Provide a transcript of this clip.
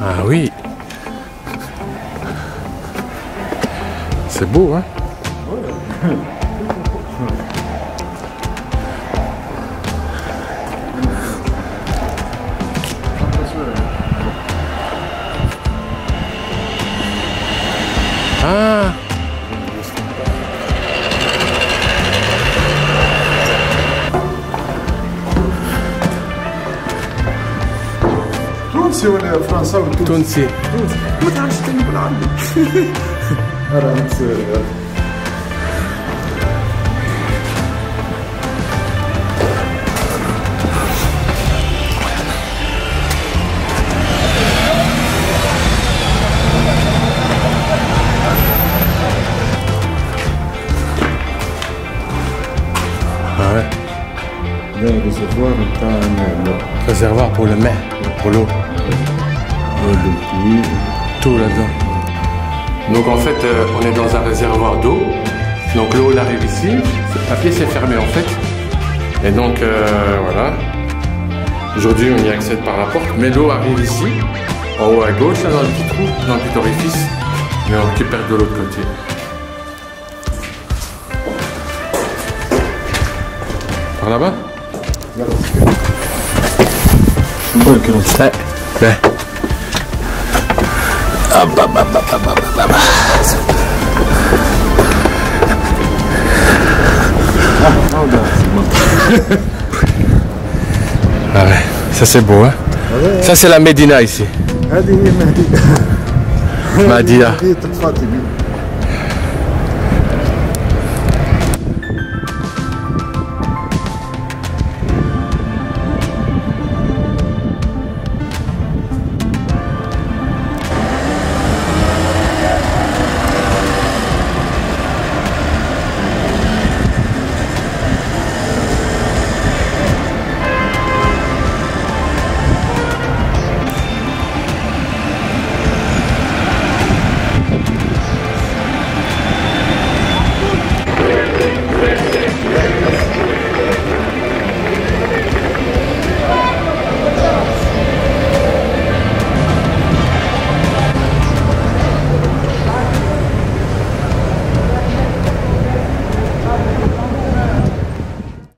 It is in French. Ah oui. C'est beau, hein? Ouais. Ah. تونسي ولا فرنساوي؟ تونسي. ما تعرفش تاني بالعربي. Réservoir pour le mer, pour l'eau. Tout là-dedans. Donc en fait, on est dans un réservoir d'eau. Donc l'eau, elle arrive ici. Le papier s'est fermé en fait. Et donc voilà. Aujourd'hui, on y accède par la porte. Mais l'eau arrive ici, en haut à gauche, là, dans le petit trou, dans le petit orifice. Mais on récupère de l'autre côté. Par là-bas? Ouais. Ah bah bah bah bah bah bah bah. Ah ouais, ça c'est beau hein. Ça c'est la Médina ici. Mahdia.